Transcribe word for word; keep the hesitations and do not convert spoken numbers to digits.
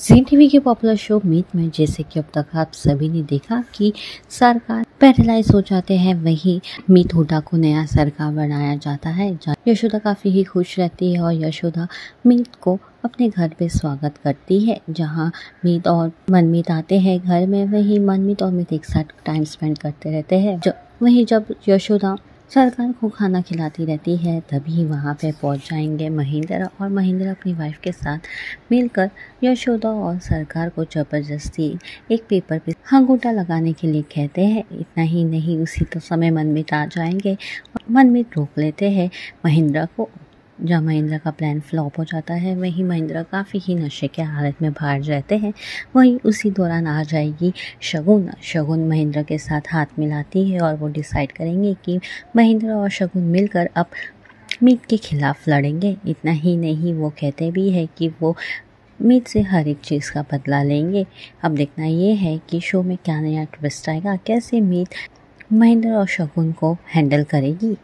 जी TV के popular show Meet में जैसे कि अब तक आप सभी ने देखा कि सरकार पैरालाइज हो जाते हैं, वहीं मीत हुडा को नया सरकार बनाया जाता है। यशोदा काफ़ी ही खुश रहती है और यशोदा मीत को अपने घर पे स्वागत करती है। जहाँ मीत और मनमीत आते हैं घर में, वहीं मनमीत और मीत एक साथ टाइम स्पेंड करते रहते हैं। वहीं जब यशोदा सरकार को खाना खिलाती रहती है तभी वहाँ पे पहुँच जाएंगे महेंद्र, और महेंद्र अपनी वाइफ के साथ मिलकर यशोदा और सरकार को ज़बरदस्ती एक पेपर पे अंगूठा लगाने के लिए कहते हैं। इतना ही नहीं, उसी तो समय मनमीत आ जाएंगे और मनमीत रोक लेते हैं महेंद्र को। जहाँ महेंद्र का प्लान फ्लॉप हो जाता है, वहीं महेंद्र काफ़ी ही नशे के हालत में बाहर रहते हैं। वहीं उसी दौरान आ जाएगी शगुन। शगुन महेंद्र के साथ हाथ मिलाती है और वो डिसाइड करेंगे कि महेंद्र और शगुन मिलकर अब मीत के खिलाफ लड़ेंगे। इतना ही नहीं, वो कहते भी है कि वो मीत से हर एक चीज़ का बदला लेंगे। अब देखना ये है कि शो में क्या नया ट्विस्ट आएगा, कैसे मीत महेंद्र और शगुन को हैंडल करेगी।